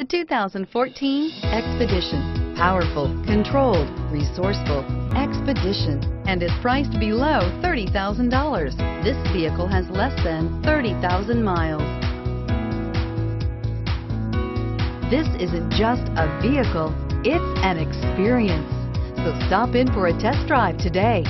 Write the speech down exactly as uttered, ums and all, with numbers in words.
The two thousand fourteen Expedition. Powerful, controlled, resourceful, Expedition, and is priced below thirty thousand dollars. This vehicle has less than thirty thousand miles. This isn't just a vehicle, it's an experience. So stop in for a test drive today.